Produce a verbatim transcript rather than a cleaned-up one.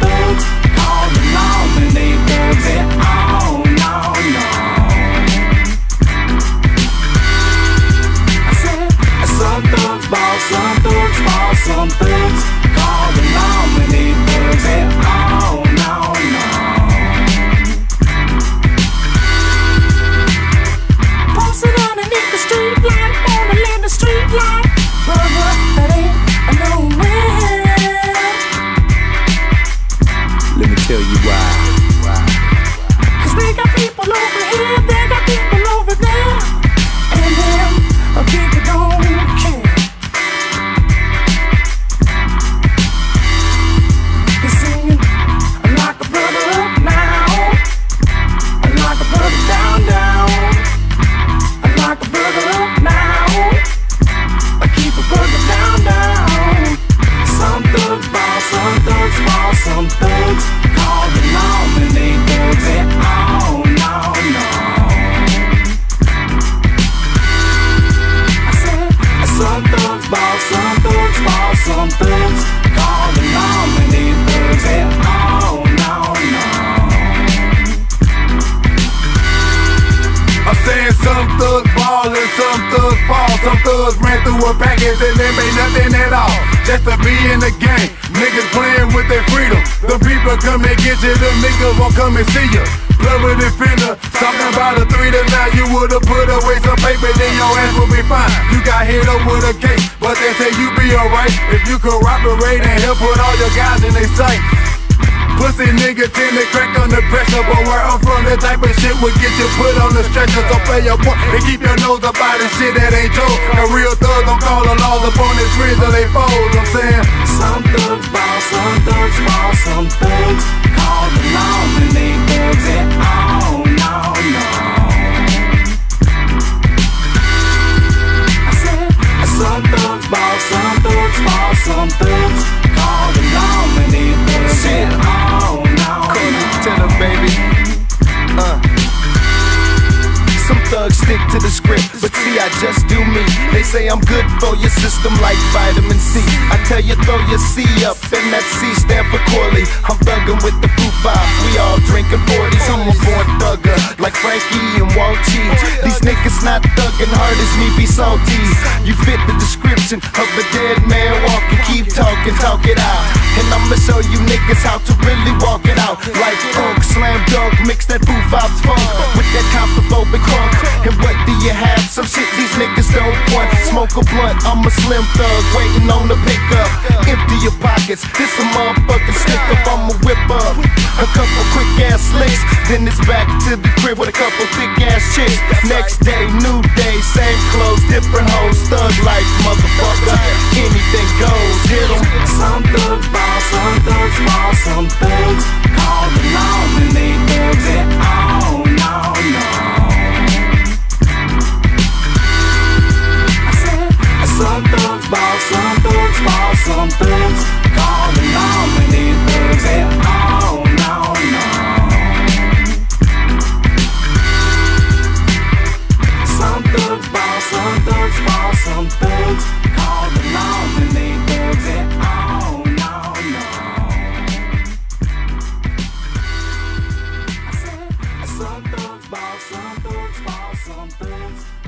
boots all alone and they boots it all, no, no. I said, some thugs ball, some thugs ball, some thugs all alone and they boots it all, no, no. Posted underneath the street light, on the limit street light. Brother, that ain't a no way. Let me tell you why. Cause they got people over here, they got people over there, and them a people don't care. They singing, I'm like a brother up now, I'm like a brother down down, I'm like a brother up now, I keep a brother down down. Some thugs ball, some thugs ball, some thugs call the law and they thugs it all, no, no. I said, some thugs ball, some thugs ball, some thugs call the law and they thugs it all, no, no. I said, some thugs ball and some thugs fall. Some thugs ran through a package and they made nothing at all. Just to be in the game, niggas playing with their freedom. The people come and get you, the niggas won't come and see you. Blurred and fender, talking about a three to nine. You would've put away some paper, then your ass would be fine. You got hit up with a case, but they say you be alright if you cooperate and help put all your guys in their sight. Pussy niggas tend to crack under pressure, but where I'm from, that type of shit would get you put on the stretcher. So play your part and keep your nose up out of shit that ain't yours. The real thugs don't call the laws upon this ridge or they fold. I'm saying, some thugs ball, some thugs ball, some thugs call the laws and they thugs it all, no, no. I said, some thugs ball, some thugs ball, some thugs call the laws and they thugs it all. Baby, uh. Some thugs stick to the script, but see I just do me. They say I'm good for your system like vitamin C. I tell you throw your C up, and that C stand for Corley. I'm thuggin' with the Fufops, we all drinkin' forties. I'm a born thugger, like Frankie and Walt G. These niggas not thuggin' hard as me be salty. You fit the description of a dead man walking. Keep talkin', talk it out, and I'ma show you niggas how to really walk it out. Like funk, slam dunk, mix that Fufops funk with that claustrophobic crunk. And what do you have? Some shit these niggas don't want. Smoke a blunt, I'm a slim thug waiting on the pickup. Empty your pockets, this a motherfucking stick up. I'ma whip up a couple quick ass slicks, then it's back to the crib with a couple thick ass chicks. Next day, new day, same clothes, different hoes. Thug life, motherfucker, anything goes. Hit 'em. Some thugs ball, some thugs ball, some thugs call the law and they thugs it all, no, no. I said, some thugs ball, some thugs ball, some thugs call the law and they thugs it all, no, no. Some thugs ball, some thugs ball, some thugs call the law and they thugs it all. Some thugs ball, some thugs ball, some thugs